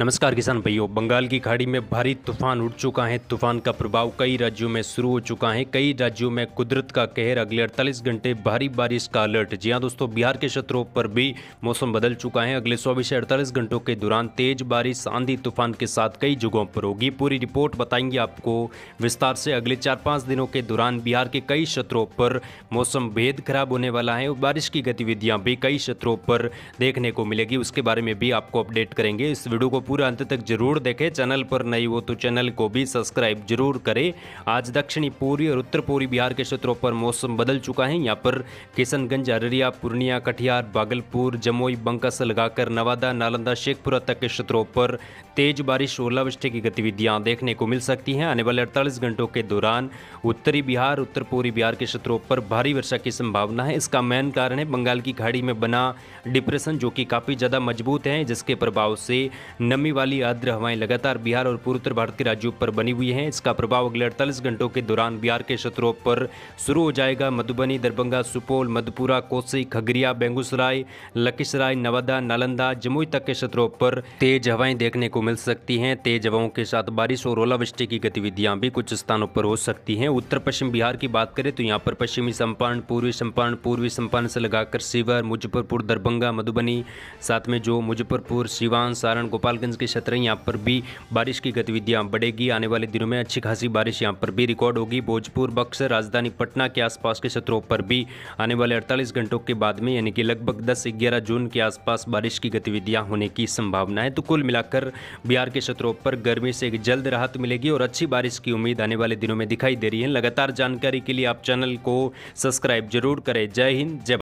नमस्कार किसान भाइयों, बंगाल की खाड़ी में भारी तूफान उठ चुका है। तूफान का प्रभाव कई राज्यों में शुरू हो चुका है। कई राज्यों में कुदरत का कहर, अगले 48 घंटे भारी बारिश का अलर्ट। जी हां दोस्तों, बिहार के क्षेत्रों पर भी मौसम बदल चुका है। अगले 24 से 48 घंटों के दौरान तेज बारिश आंधी तूफान के साथ कई जगहों पर होगी। पूरी रिपोर्ट बताएंगे आपको विस्तार से। अगले 4-5 दिनों के दौरान बिहार के कई क्षेत्रों पर मौसम बेहद खराब होने वाला है और बारिश की गतिविधियाँ भी कई क्षेत्रों पर देखने को मिलेगी। उसके बारे में भी आपको अपडेट करेंगे। इस वीडियो को पूरा अंत तक जरूर देखें। चैनल पर नई हो तो चैनल को भी सब्सक्राइब जरूर करें। आज दक्षिणी पूर्वी और उत्तर पूर्वी बिहार के क्षेत्रों पर मौसम बदल चुका है। यहाँ पर किशनगंज, अररिया, पूर्णिया, कटिहार, भागलपुर, जमुई, बंका से लगाकर नवादा, नालंदा, शेखपुरा तक के क्षेत्रों पर तेज बारिश और ओलावृष्टि की गतिविधियां देखने को मिल सकती हैं। आने वाले 48 घंटों के दौरान उत्तरी बिहार, उत्तर पूर्वी बिहार के क्षेत्रों पर भारी वर्षा की संभावना है। इसका मेन कारण है बंगाल की खाड़ी में बना डिप्रेशन, जो कि काफ़ी ज़्यादा मजबूत है, जिसके प्रभाव से नमी वाली आर्द्र हवाएं लगातार बिहार और पूर्वोत्तर भारत के राज्यों पर बनी हुई हैं। इसका प्रभाव अगले 48 घंटों के दौरान बिहार के क्षेत्रों पर शुरू हो जाएगा। मधुबनी, दरभंगा, सुपौल, मधेपुरा, कोसी, खगड़िया, बेगूसराय, लखीसराय, नवादा, नालंदा, जमुई तक के क्षेत्रों पर तेज हवाएं देखने को मिल सकती हैं। तेज हवाओं के साथ बारिश और ओलावृष्टि की गतिविधियां भी कुछ स्थानों पर हो सकती हैं। उत्तर पश्चिम बिहार की बात करें तो यहाँ पर पश्चिमी चंपारण, पूर्वी चंपारण, पूर्वी चंपारण से लगाकर शिवहर, मुजफ्फरपुर, दरभंगा, मधुबनी, साथ में जो मुजफ्फरपुर, सीवान, सारण, गोपालगंज के क्षेत्र हैं, यहाँ पर भी बारिश की गतिविधियाँ बढ़ेगी। आने वाले दिनों में अच्छी खासी बारिश यहाँ पर भी रिकॉर्ड होगी। भोजपुर, बक्सर, राजधानी पटना के आसपास के क्षेत्रों पर भी आने वाले 48 घंटों के बाद में यानी कि लगभग 10-11 जून के आसपास बारिश की गतिविधियाँ होने की संभावना है। तो कुल मिलाकर बिहार के क्षेत्रों पर गर्मी से जल्द राहत मिलेगी और अच्छी बारिश की उम्मीद आने वाले दिनों में दिखाई दे रही है। लगातार जानकारी के लिए आप चैनल को सब्सक्राइब जरूर करें। जय हिंद, जय भारत।